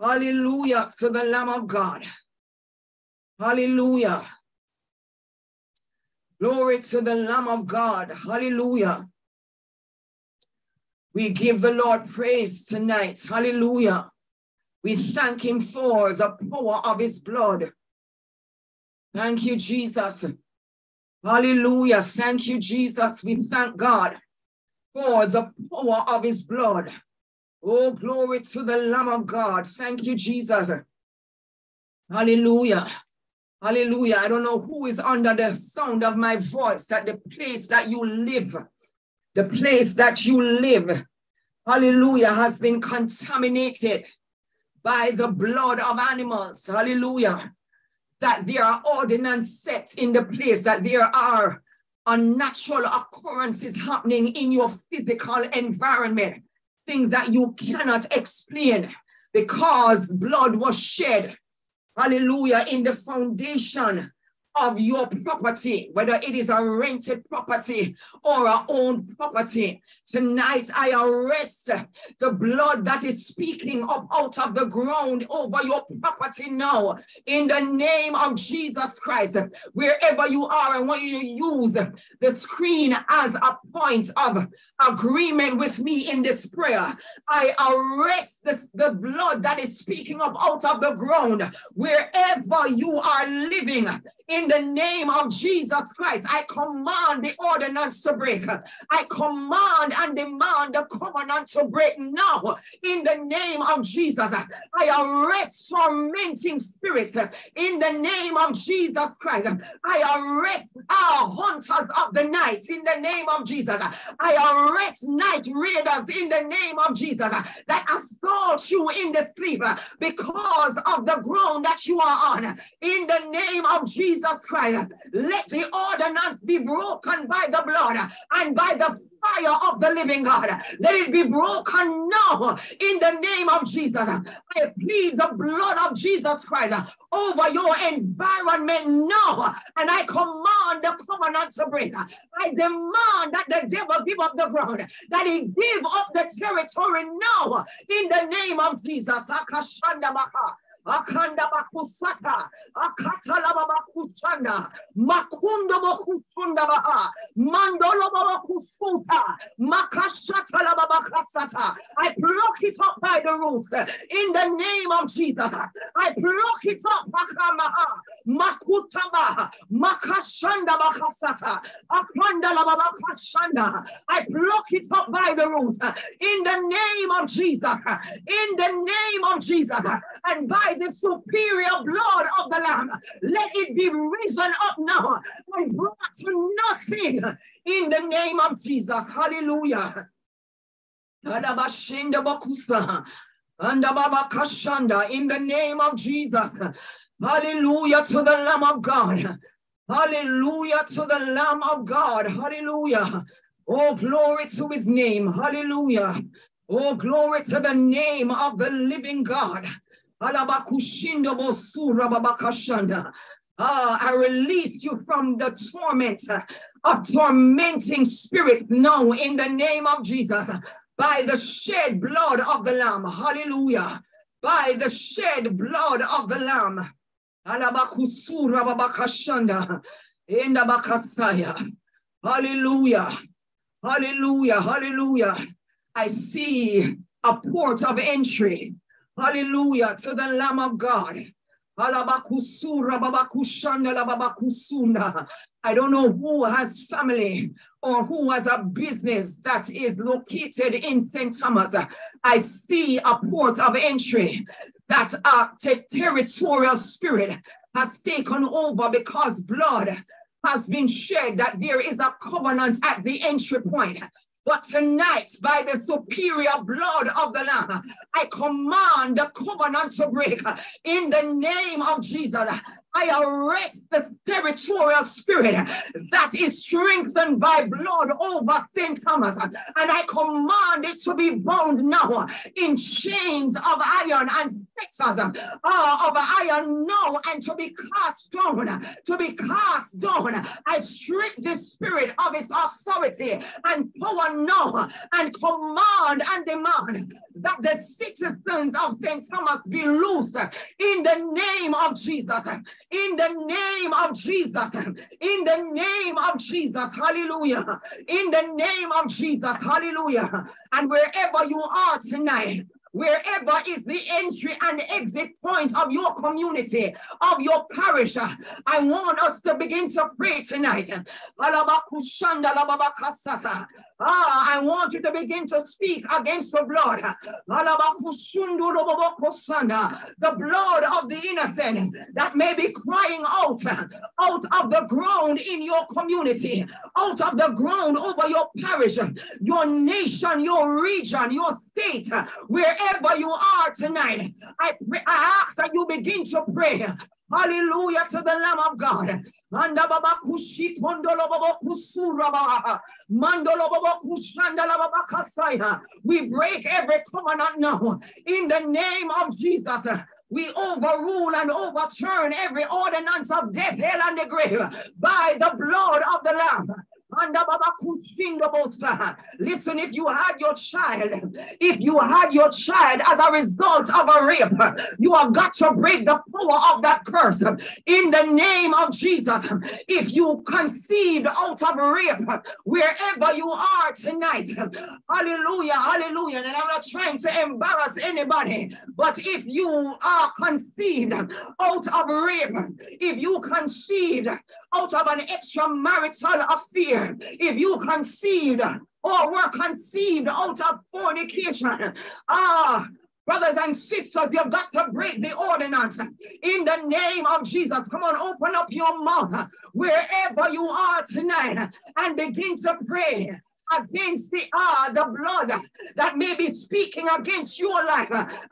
Hallelujah to the Lamb of God. Hallelujah. Glory to the Lamb of God. Hallelujah. We give the Lord praise tonight. Hallelujah. We thank him for the power of his blood. Thank you, Jesus. Hallelujah. Thank you, Jesus. We thank God for the power of his blood. Oh, glory to the Lamb of God. Thank you, Jesus. Hallelujah. Hallelujah. I don't know who is under the sound of my voice, that the place that you live, the place that you live, hallelujah, has been contaminated by the blood of animals. Hallelujah. That there are ordinances set in the place, that there are unnatural occurrences happening in your physical environment, things that you cannot explain because blood was shed. Hallelujah, in the foundation of your property, whether it is a rented property or our own property. Tonight, I arrest the blood that is speaking up out of the ground over your property now, in the name of Jesus Christ. Wherever you are, I want you to use the screen as a point of agreement with me in this prayer. I arrest the blood that is speaking up out of the ground, wherever you are living, in the name of Jesus Christ. I command the ordinance to break. I command and demand the covenant to break now, in the name of Jesus. I arrest tormenting spirits, in the name of Jesus Christ. I arrest our hunters of the night, in the name of Jesus. I arrest night raiders, in the name of Jesus, that assault you in the sleep because of the ground that you are on, in the name of Jesus Christ. Let the ordinance be broken by the blood and by the fire of the living God. Let it be broken now in the name of Jesus. I plead the blood of Jesus Christ over your environment now, and I command the covenant to break. I demand that the devil give up the ground, that he give up the territory now in the name of Jesus. Akanda bakusata, akata laba bakusanda, makundo bakusunda baha, mandolo bakusuta, makashata laba bakasata. I pluck it up by the roots in the name of Jesus. I pluck it up, bakamaha, makutaba, makashanda bakasata, akanda laba bakashanda. I pluck it up by the roots in the name of Jesus. In the name of Jesus, and by the superior blood of the Lamb, let it be risen up now and brought to nothing in the name of Jesus. Hallelujah. In the name of Jesus. Hallelujah to the Lamb of God. Hallelujah to the Lamb of God. Hallelujah. Oh, glory to his name. Hallelujah. Oh, glory to the name of the living God. I release you from the torment of tormenting spirits now in the name of Jesus, by the shed blood of the Lamb. Hallelujah. By the shed blood of the Lamb. Hallelujah. Hallelujah. Hallelujah. I see a port of entry. Hallelujah. To the Lamb of God. I don't know who has family or who has a business that is located in St. Thomas. I see a port of entry that a territorial spirit has taken over because blood has been shed, that there is a covenant at the entry point. But tonight, by the superior blood of the Lamb, I command the covenant to break in the name of Jesus. I arrest the territorial spirit that is strengthened by blood over St. Thomas, and I command it to be bound now in chains of iron and fetters of iron now, and to be cast down, to be cast down. I strip the spirit of its authority and power now, and command and demand that the citizens of St. Thomas be loosed in the name of Jesus. In the name of Jesus, in the name of Jesus, hallelujah, in the name of Jesus, hallelujah. And wherever you are tonight, wherever is the entry and exit point of your community, of your parish, I want us to begin to pray tonight. I want you to begin to speak against the blood. The blood of the innocent that may be crying out of the ground in your community, out of the ground over your parish, your nation, your region, your state, wherever you are tonight. I ask that you begin to pray. Hallelujah to the Lamb of God. We break every covenant now in the name of Jesus. We overrule and overturn every ordinance of death, hell, and the grave by the blood of the Lamb. Listen, if you had your child, as a result of a rape, you have got to break the power of that curse in the name of Jesus. If you conceived out of rape, wherever you are tonight, hallelujah, hallelujah. And I'm not trying to embarrass anybody, but if you are conceived out of rape, if you conceived out of an extramarital affair, if you conceived or were conceived out of fornication, brothers and sisters, you've got to break the ordinance in the name of Jesus. Come on, open up your mouth wherever you are tonight and begin to pray against the blood that may be speaking against your life,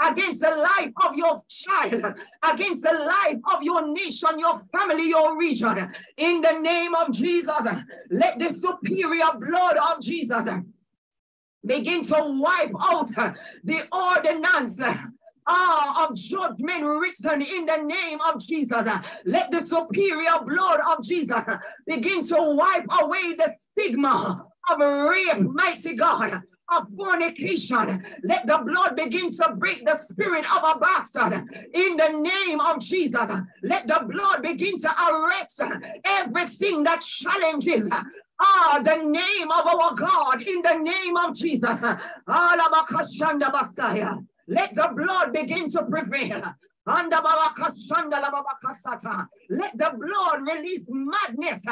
against the life of your child, against the life of your nation, your family, your region. In the name of Jesus, let the superior blood of Jesus begin to wipe out the ordinance of judgment written in the name of Jesus. Let the superior blood of Jesus begin to wipe away the stigma of rape, mighty God, of fornication. Let the blood begin to break the spirit of a bastard in the name of Jesus. Let the blood begin to arrest everything that challenges the name of our God in the name of Jesus. Let the blood begin to prevail. Let the blood release madness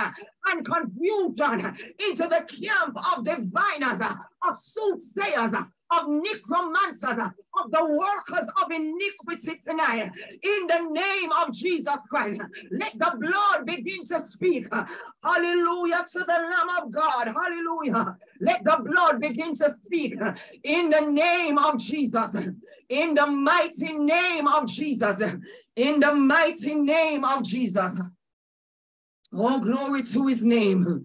and confusion into the camp of diviners, of soothsayers, of necromancers, of the workers of iniquity tonight. In the name of Jesus Christ, let the blood begin to speak. Hallelujah to the Lamb of God. Hallelujah. Let the blood begin to speak in the name of Jesus. In the mighty name of Jesus. In the mighty name of Jesus. Oh, glory to his name.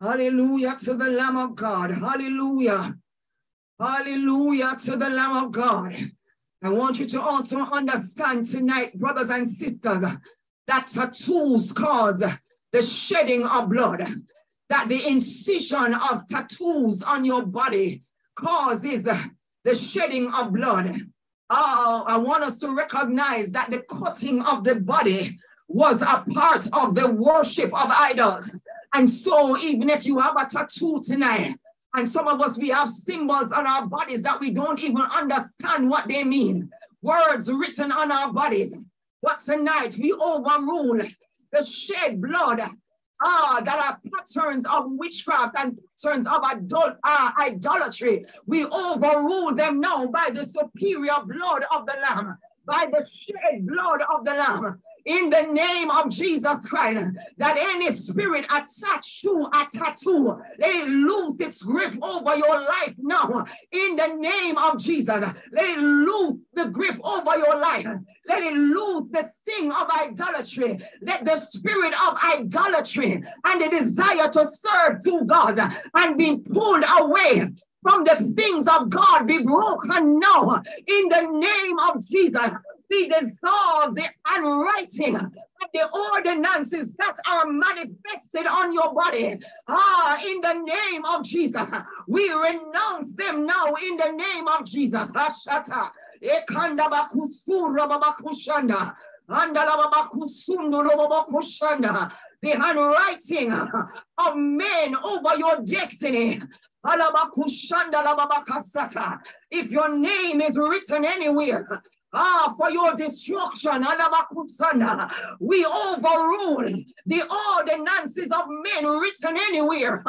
Hallelujah to the Lamb of God. Hallelujah. Hallelujah to the Lamb of God. I want you to also understand tonight, brothers and sisters, that tattoos cause the shedding of blood, that the incision of tattoos on your body causes the shedding of blood. I want us to recognize that the cutting of the body was a part of the worship of idols. And so even if you have a tattoo tonight, and some of us, we have symbols on our bodies that we don't even understand what they mean. Words written on our bodies. But tonight we overrule the shed blood that are patterns of witchcraft and patterns of idolatry. We overrule them now by the superior blood of the Lamb, by the shed blood of the Lamb. In the name of Jesus Christ, that any spirit attached to a tattoo, let it lose its grip over your life now. In the name of Jesus, let it lose the grip over your life. Let it lose the sting of idolatry. Let the spirit of idolatry and the desire to serve to God and be pulled away from the things of God be broken now. In the name of Jesus, we dissolve the unwriting and the ordinances that are manifested on your body. In the name of Jesus, we renounce them now in the name of Jesus. Ashata, ekanda bakusura babakushanda, andala babakusundu babakushanda. The handwriting of men over your destiny. If your name is written anywhere, for your destruction, we overrule the ordinances of men written anywhere.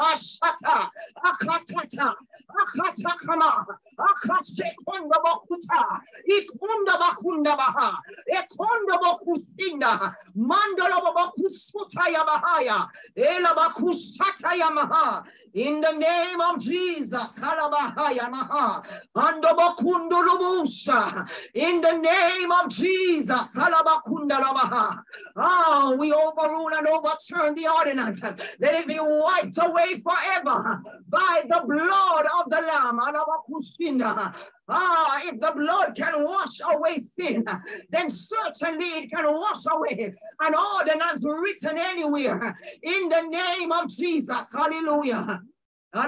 In the name of Jesus, in the name of Jesus, we overrule and overturn the ordinance. Let it be wiped away forever by the blood of the Lamb. If the blood can wash away sin, then certainly it can wash away an ordinance written anywhere. In the name of Jesus, hallelujah. In the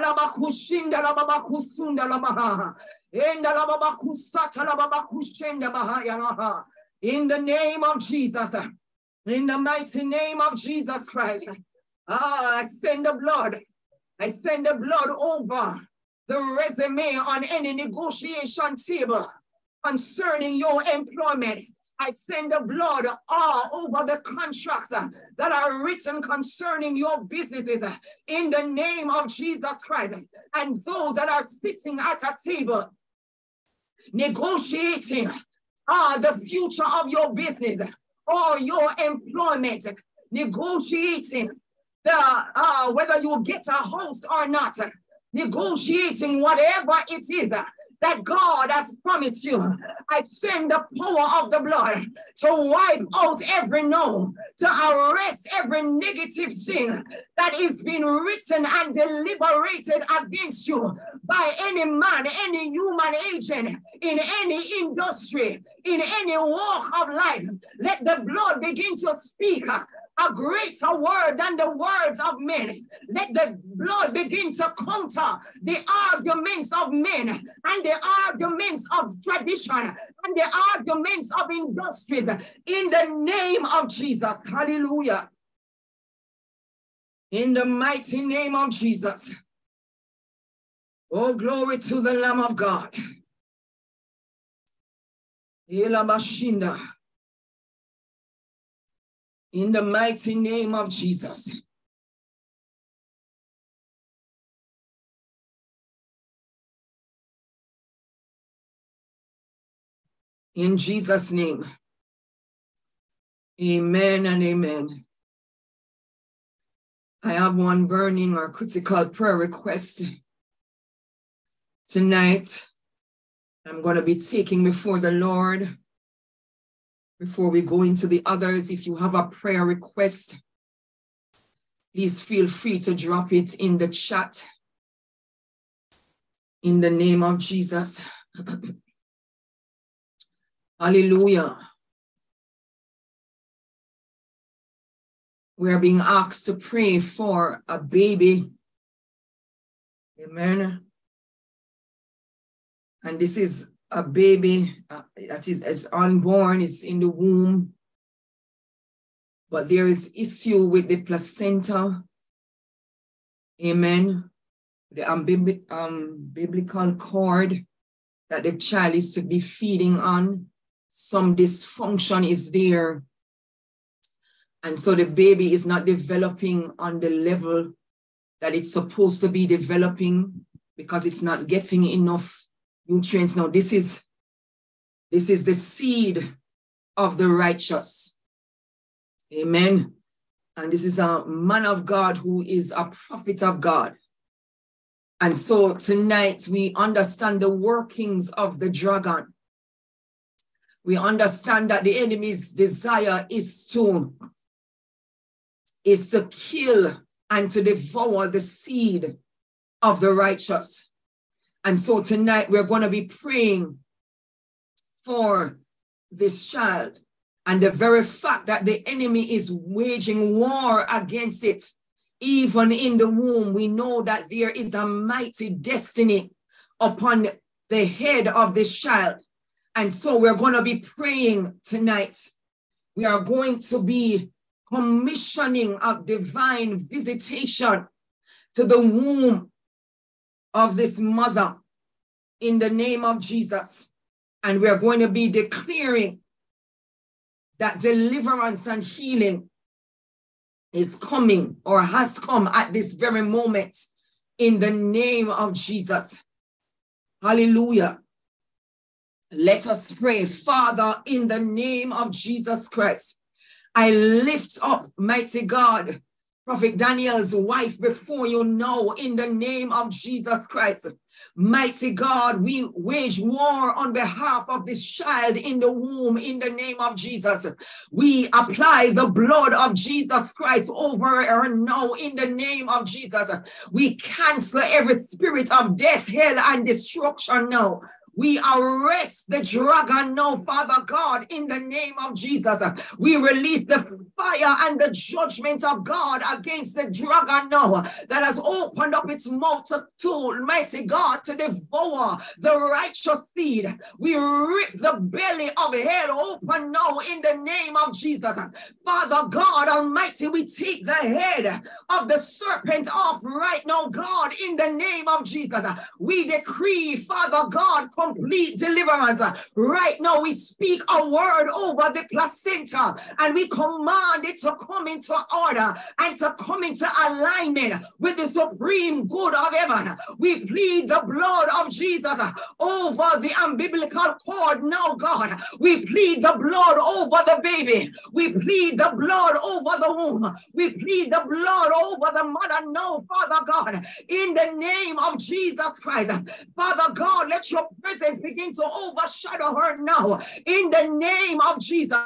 name of Jesus, in the mighty name of Jesus Christ, I send the blood. I send the blood over the resume on any negotiation table concerning your employment. I send the blood all over the contracts that are written concerning your businesses in the name of Jesus Christ. And those that are sitting at a table negotiating the future of your business or your employment, negotiating the whether you get a host or not, negotiating whatever it is that God has promised you. I send the power of the blood to wipe out every no, to arrest every negative thing that is being written and deliberated against you by any man, any human agent, in any industry, in any walk of life. Let the blood begin to speak a greater word than the words of men. Let the blood begin to counter the arguments of men and the arguments of tradition and the arguments of industries in the name of Jesus. Hallelujah. In the mighty name of Jesus. Oh, glory to the Lamb of God. In the mighty name of Jesus. In Jesus' name. Amen and amen. I have one burning or critical prayer request. Tonight, I'm going to be taking before the Lord. Before we go into the others, if you have a prayer request, please feel free to drop it in the chat. In the name of Jesus. Hallelujah. We are being asked to pray for a baby. Amen. And this is a baby that is unborn, it's in the womb, but there is issue with the placenta. Amen. The umbilical cord that the child is to be feeding on, some dysfunction is there. And so the baby is not developing on the level that it's supposed to be developing because it's not getting enough nutrients. Now, this is the seed of the righteous. Amen. And this is a man of God who is a prophet of God. And so tonight we understand the workings of the dragon. We understand that the enemy's desire is to kill and to devour the seed of the righteous. And so tonight we're going to be praying for this child and the very fact that the enemy is waging war against it. Even in the womb, we know that there is a mighty destiny upon the head of this child. And so we're going to be praying tonight. We are going to be commissioning of divine visitation to the womb of this mother in the name of Jesus. And we're going to be declaring that deliverance and healing is coming or has come at this very moment in the name of Jesus. Hallelujah. Let us pray. Father, in the name of Jesus Christ, I lift up, mighty God, Prophet Daniel's wife before you now in the name of Jesus Christ. Mighty God, we wage war on behalf of this child in the womb in the name of Jesus. We apply the blood of Jesus Christ over her now in the name of Jesus. We cancel every spirit of death, hell, and destruction now. We arrest the dragon now, Father God, in the name of Jesus. We release the fire and the judgment of God against the dragon now that has opened up its mouth to, mighty God, to devour the righteous seed. We rip the belly of hell open now in the name of Jesus. Father God Almighty, we take the head of the serpent off right now, God, in the name of Jesus. We decree, Father God, complete deliverance. Right now we speak a word over the placenta and we command it to come into order and to come into alignment with the supreme good of heaven. We plead the blood of Jesus over the umbilical cord now, God. We plead the blood over the baby. We plead the blood over the womb. We plead the blood over the mother now, Father God, in the name of Jesus Christ. Father God, let your presence begin to overshadow her now in the name of Jesus.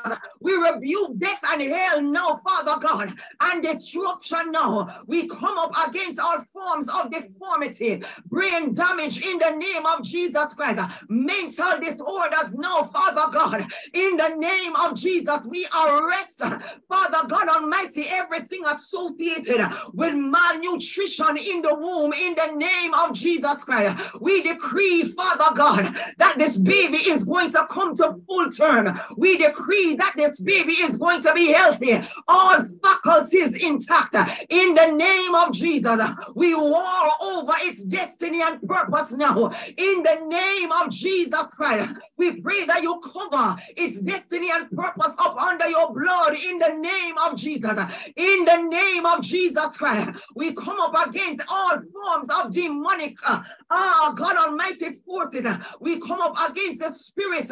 We rebuke death and hell now, Father God, and destruction now. We come up against all forms of deformity, brain damage in the name of Jesus Christ, mental disorders now, Father God, in the name of Jesus. We arrest, Father God Almighty, everything associated with malnutrition in the womb in the name of Jesus Christ. We decree, Father God, that this baby is going to come to full term. We decree that this baby is going to be healthy, all faculties intact. In the name of Jesus, we war over its destiny and purpose now. In the name of Jesus Christ, we pray that you cover its destiny and purpose up under your blood in the name of Jesus. In the name of Jesus Christ, we come up against all forms of demonic, God Almighty, forces. We come up against the spirit,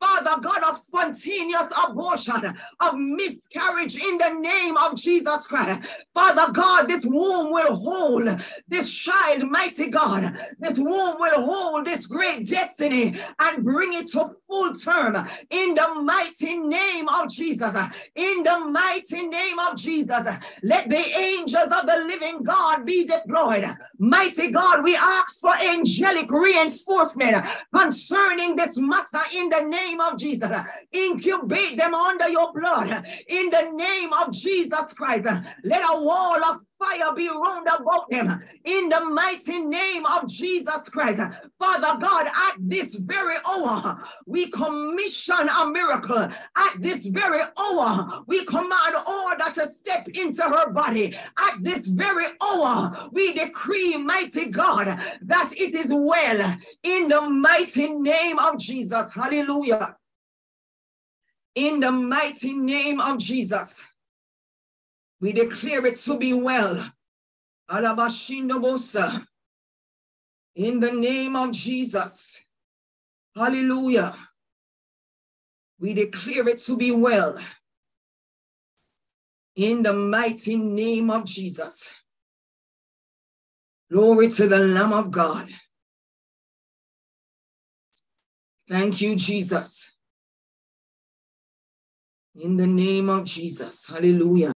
Father God, of spontaneous abortion, of miscarriage in the name of Jesus Christ. Father God, this womb will hold this child, mighty God. This womb will hold this great destiny and bring it to full term in the mighty name of Jesus. In the mighty name of Jesus, let the angels of the living God be deployed. Mighty God, we ask for angelic reinforcement concerning this matter in the name of Jesus. Incubate them under your blood in the name of Jesus Christ. Let a wall of fire be round about them in the mighty name of Jesus Christ. Father God, at this very hour, we commission a miracle. At this very hour, we command order to step into her body. At this very hour, we decree, mighty God, that it is well in the mighty name of Jesus. Hallelujah. In the mighty name of Jesus, we declare it to be well. Alabashinobosa. In the name of Jesus. Hallelujah. We declare it to be well. In the mighty name of Jesus. Glory to the Lamb of God. Thank you, Jesus. In the name of Jesus. Hallelujah.